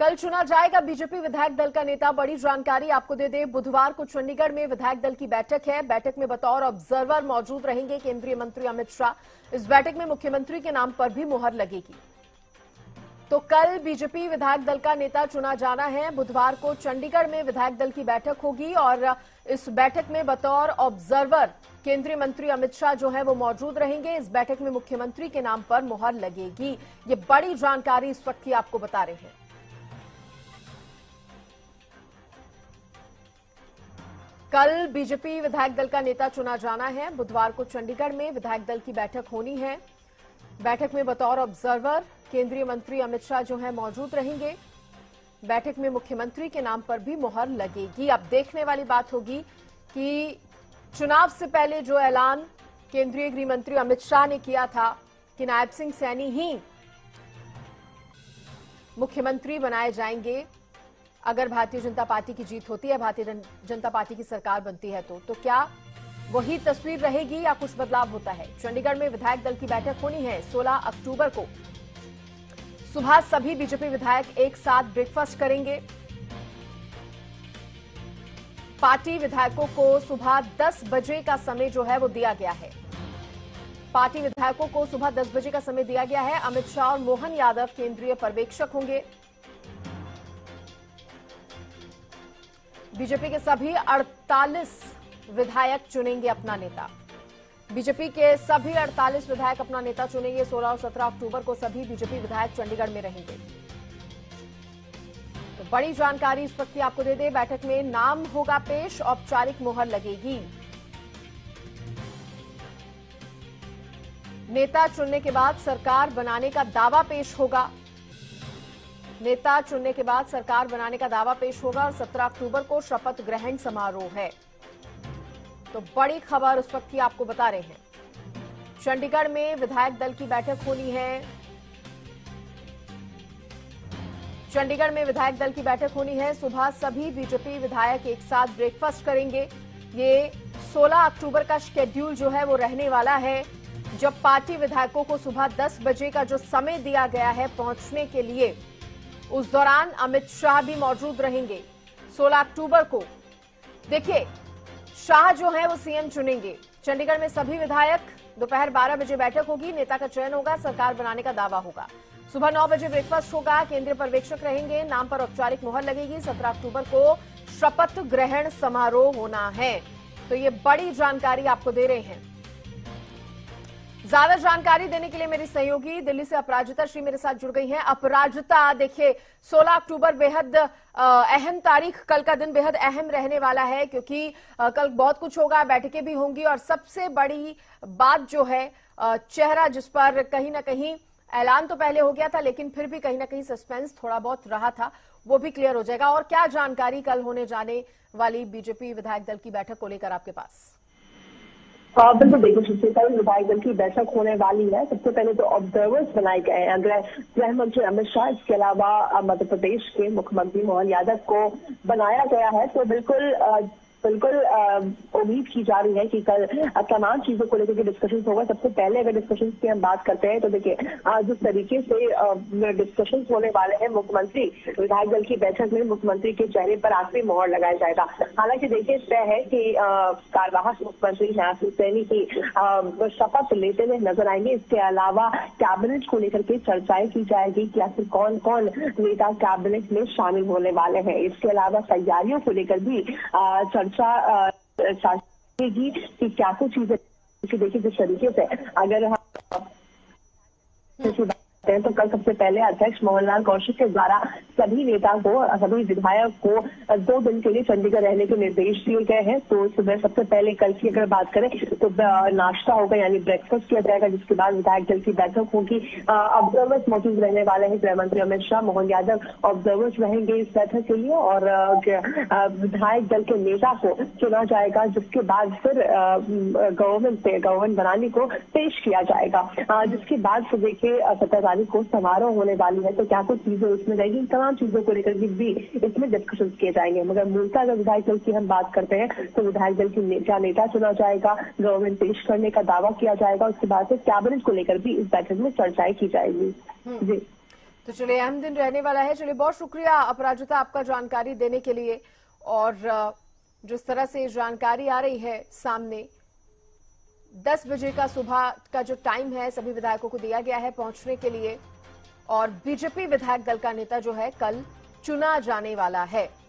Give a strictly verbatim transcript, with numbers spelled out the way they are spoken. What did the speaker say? कल चुना जाएगा बीजेपी विधायक दल का नेता। बड़ी जानकारी आपको दे दें, बुधवार को चंडीगढ़ में विधायक दल की बैठक है। बैठक में बतौर ऑब्जर्वर मौजूद रहेंगे केंद्रीय मंत्री अमित शाह। इस बैठक में मुख्यमंत्री के नाम पर भी मुहर लगेगी। तो कल बीजेपी विधायक दल का नेता चुना जाना है। बुधवार को चंडीगढ़ में विधायक दल की बैठक होगी और इस बैठक में बतौर ऑब्जर्वर केंद्रीय मंत्री अमित शाह जो है वो मौजूद रहेंगे। इस बैठक में मुख्यमंत्री के नाम पर मुहर लगेगी। ये बड़ी जानकारी इस वक्त की आपको बता रहे हैं। कल बीजेपी विधायक दल का नेता चुना जाना है। बुधवार को चंडीगढ़ में विधायक दल की बैठक होनी है। बैठक में बतौर ऑब्जर्वर केंद्रीय मंत्री अमित शाह जो है मौजूद रहेंगे। बैठक में मुख्यमंत्री के नाम पर भी मुहर लगेगी। अब देखने वाली बात होगी कि चुनाव से पहले जो ऐलान केंद्रीय गृह मंत्री अमित शाह ने किया था कि नायब सिंह सैनी ही मुख्यमंत्री बनाए जाएंगे अगर भारतीय जनता पार्टी की जीत होती है, भारतीय जनता पार्टी की सरकार बनती है, तो तो क्या वही तस्वीर रहेगी या कुछ बदलाव होता है। चंडीगढ़ में विधायक दल की बैठक होनी है। सोलह अक्टूबर को सुबह सभी बीजेपी विधायक एक साथ ब्रेकफास्ट करेंगे। पार्टी विधायकों को सुबह दस बजे का समय जो है वो दिया गया है। पार्टी विधायकों को सुबह दस बजे का समय दिया गया है। अमित शाह और मोहन यादव केंद्रीय पर्यवेक्षक होंगे। बीजेपी के सभी अड़तालीस विधायक चुनेंगे अपना नेता। बीजेपी के सभी अड़तालीस विधायक अपना नेता चुनेंगे। सोलह और सत्रह अक्टूबर को सभी बीजेपी विधायक चंडीगढ़ में रहेंगे। तो बड़ी जानकारी इस वक्त की आपको दे दें। बैठक में नाम होगा पेश, औपचारिक मुहर लगेगी। नेता चुनने के बाद सरकार बनाने का दावा पेश होगा। नेता चुनने के बाद सरकार बनाने का दावा पेश होगा और सत्रह अक्टूबर को शपथ ग्रहण समारोह है। तो बड़ी खबर उस वक्त की आपको बता रहे हैं। चंडीगढ़ में विधायक दल की बैठक होनी है। चंडीगढ़ में विधायक दल की बैठक होनी है। सुबह सभी बीजेपी विधायक एक साथ ब्रेकफास्ट करेंगे। ये सोलह अक्टूबर का शेड्यूल जो है वो रहने वाला है, जब पार्टी विधायकों को सुबह दस बजे का जो समय दिया गया है पहुंचने के लिए, उस दौरान अमित शाह भी मौजूद रहेंगे। सोलह अक्टूबर को देखिए शाह जो है वो सीएम चुनेंगे। चंडीगढ़ में सभी विधायक दोपहर बारह बजे बैठक होगी। नेता का चयन होगा, सरकार बनाने का दावा होगा। सुबह नौ बजे ब्रेकफास्ट होगा, केंद्रीय पर्यवेक्षक रहेंगे, नाम पर औपचारिक मुहर लगेगी। सत्रह अक्टूबर को शपथ ग्रहण समारोह होना है। तो ये बड़ी जानकारी आपको दे रहे हैं। ज्यादा जानकारी देने के लिए मेरी सहयोगी दिल्ली से अपराजिता श्री मेरे साथ जुड़ गई हैं। अपराजिता, देखिए सोलह अक्टूबर बेहद अहम तारीख, कल का दिन बेहद अहम रहने वाला है क्योंकि कल बहुत कुछ होगा, बैठकें भी होंगी और सबसे बड़ी बात जो है चेहरा, जिस पर कहीं ना कहीं ऐलान तो पहले हो गया था लेकिन फिर भी कहीं ना कहीं सस्पेंस थोड़ा बहुत रहा था, वो भी क्लियर हो जाएगा। और क्या जानकारी कल होने जाने वाली बीजेपी विधायक दल की बैठक को लेकर आपके पास? बिल्कुल देखो, सबसे पहले विधायक दल की बैठक होने वाली है। सबसे पहले तो ऑब्जर्वर्स बनाए गए हैं गृह मंत्री अमित शाह, इसके अलावा मध्य प्रदेश के मुख्यमंत्री मोहन यादव को बनाया गया है। तो बिल्कुल बिल्कुल उम्मीद की जा रही है कि कल तमाम चीजों को लेकर के डिस्कशन होगा। सबसे पहले अगर डिस्कशन की हम बात करते हैं तो देखिए जिस तरीके से डिस्कशन होने वाले हैं, मुख्यमंत्री विधायक दल की बैठक में मुख्यमंत्री के चेहरे पर आखिरी मोहर लगाया जाएगा। हालांकि देखिए तय है कि कार्यवाहक मुख्यमंत्री नायब सिंह सैनी की शपथ लेते हुए नजर आएंगे। इसके अलावा कैबिनेट को लेकर के चर्चाएं की जाएगी कि आखिर कौन कौन नेता कैबिनेट में शामिल होने वाले हैं। इसके अलावा तैयारियों को लेकर भी चर्चा चाहेगी कि क्या कुछ चीजें देखिए जिस तरीके से अगर हम तो कल सबसे पहले अध्यक्ष मोहनलाल कौशिक के द्वारा सभी नेता को, सभी विधायक को दो दिन के लिए चंडीगढ़ रहने के निर्देश दिए गए हैं। तो सुबह सबसे पहले कल की अगर बात करें तो नाश्ता होगा, यानी ब्रेकफास्ट किया जाएगा, जिसके बाद विधायक दल की बैठक होगी। ऑब्जर्वर्स मौजूद रहने वाले हैं, गृह मंत्री अमित शाह, मोहन यादव ऑब्जर्वर्स रहेंगे इस बैठक के लिए और विधायक दल के नेता को चुना जाएगा, जिसके बाद फिर गवर्नमेंट गवर्नमेंट बनाने को पेश किया जाएगा। जिसके बाद फिर देखिए सत्रह को समारोह होने वाली है, तो क्या कुछ चीजें उसमें रहेगी, तमाम चीजों को लेकर भी इसमें डिस्कशन किए जाएंगे। मगर मूलतः अगर विधायक दल की हम बात करते हैं तो विधायक दल की नेता नेता चुना जाएगा, गवर्नमेंट पेश करने का दावा किया जाएगा, उसके बाद से कैबिनेट को लेकर भी इस बैठक में चर्चाएं की जाएगी। जी तो चलिए अहम दिन रहने वाला है। चलिए बहुत शुक्रिया अपराजिता आपका जानकारी देने के लिए। और जिस तरह से जानकारी आ रही है सामने, दस बजे का सुबह का जो टाइम है सभी विधायकों को दिया गया है पहुंचने के लिए, और बीजेपी विधायक दल का नेता जो है कल चुना जाने वाला है।